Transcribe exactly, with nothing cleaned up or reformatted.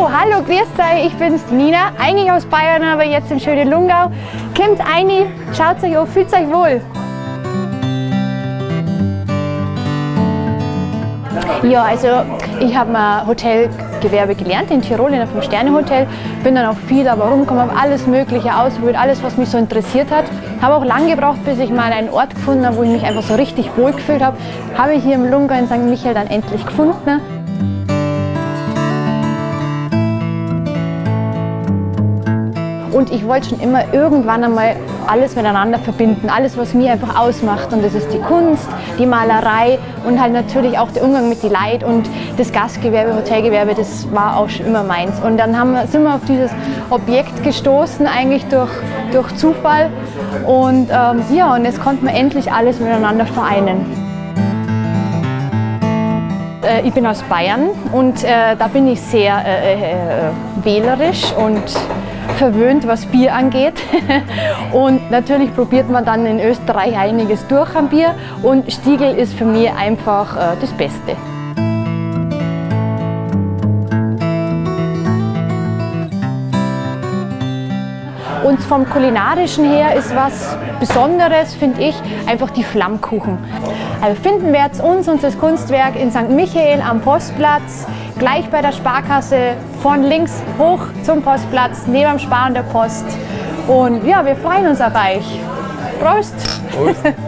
Jo, hallo, grüßt euch, ich bin's Nina, eigentlich aus Bayern, aber jetzt im schönen Lungau. Kommt rein, schaut euch an, fühlt euch wohl. Ja, also ich habe mal Hotelgewerbe gelernt in Tirol, in einem Fünf-Sterne-Hotel. Bin dann auch viel da rumgekommen, habe alles Mögliche ausprobiert, alles, was mich so interessiert hat. Habe auch lange gebraucht, bis ich mal einen Ort gefunden habe, wo ich mich einfach so richtig wohl gefühlt habe. Habe ich hier im Lungau in Sankt Michael dann endlich gefunden. Und ich wollte schon immer irgendwann einmal alles miteinander verbinden, alles, was mir einfach ausmacht. Und das ist die Kunst, die Malerei und halt natürlich auch der Umgang mit den Leuten und das Gastgewerbe, Hotelgewerbe, das war auch schon immer meins. Und dann haben wir, sind wir auf dieses Objekt gestoßen, eigentlich durch, durch Zufall. Und ähm, ja, und jetzt konnten wir endlich alles miteinander vereinen. Ich bin aus Bayern und äh, da bin ich sehr äh, äh, wählerisch und verwöhnt, was Bier angeht. Und natürlich probiert man dann in Österreich einiges durch am Bier. Und Stiegl ist für mich einfach äh, das Beste. Und vom Kulinarischen her ist was Besonderes, finde ich, einfach die Flammkuchen. Also finden wir jetzt uns und das Kunstwerk in Sankt Michael am Postplatz, gleich bei der Sparkasse, von links hoch zum Postplatz, neben dem Spar und der Post. Und ja, wir freuen uns auf euch. Prost! Prost.